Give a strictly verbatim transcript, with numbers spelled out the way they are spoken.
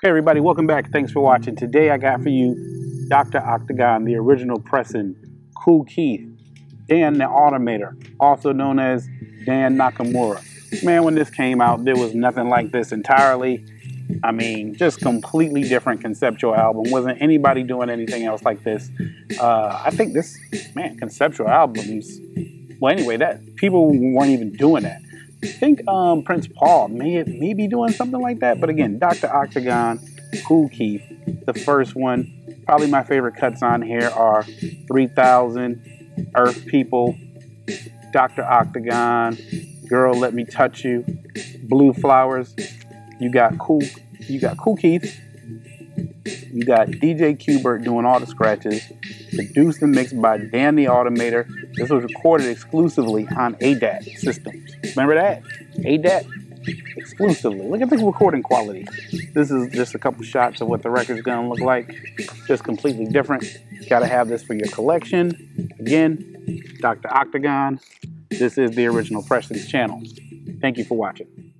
Hey everybody, welcome back. Thanks for watching. Today I got for you Doctor Octagon, the original pressing, Kool Keith, Dan the Automator, also known as Dan Nakamura. Man, when this came out, there was nothing like this entirely. I mean, just completely different conceptual album. Wasn't anybody doing anything else like this. Uh, I think this, man, conceptual albums, well anyway, that people weren't even doing that. I think um, Prince Paul may, may be doing something like that. But again, Doctor Octagon, Kool Keith, the first one. Probably my favorite cuts on here are three thousand, Earth People, Doctor Octagon, Girl Let Me Touch You, Blue Flowers. You got Kool, you got Kool Keith. You got D J Qbert doing all the scratches. Produced and mixed by Dan the Automator. This was recorded exclusively on A D A T systems. Remember that? A D A T exclusively. Look at this recording quality. This is just a couple shots of what the record's gonna look like. Just completely different. Gotta have this for your collection. Again, Doctor Octagon. This is the Original Pressings channel. Thank you for watching.